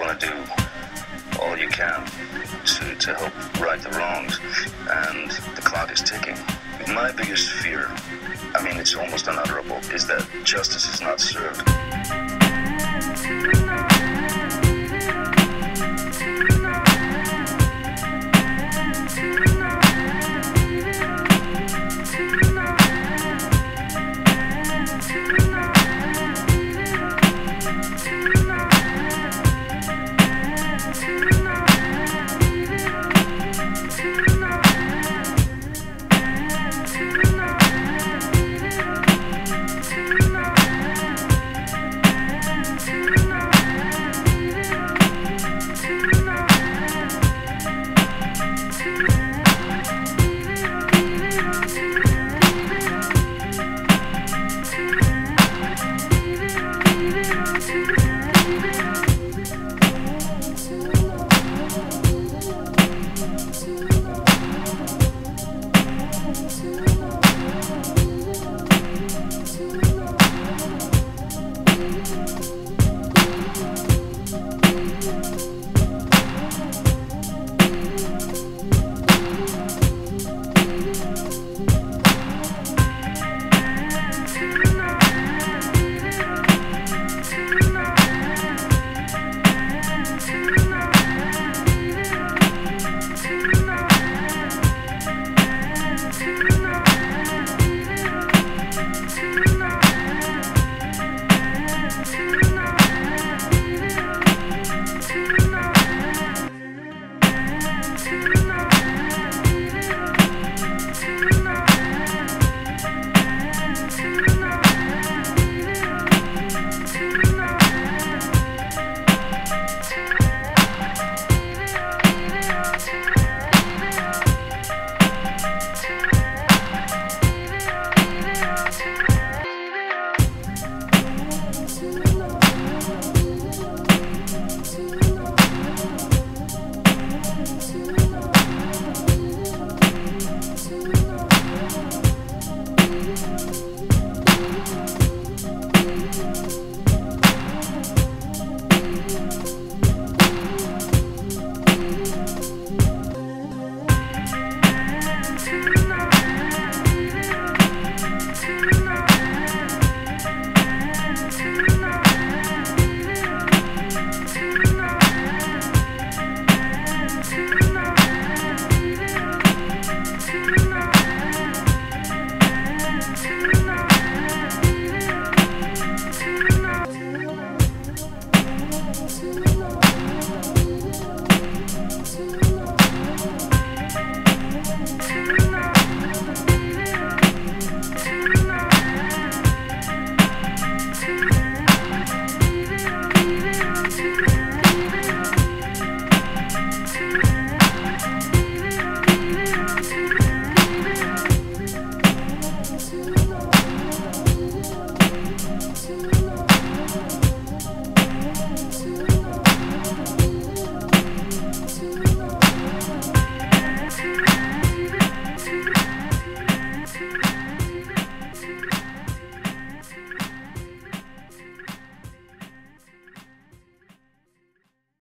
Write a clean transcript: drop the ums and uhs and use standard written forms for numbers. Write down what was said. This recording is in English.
want to do all you can to help right the wrongs, and the clock is ticking. My biggest fear, I mean, it's almost unutterable, is that justice is not served.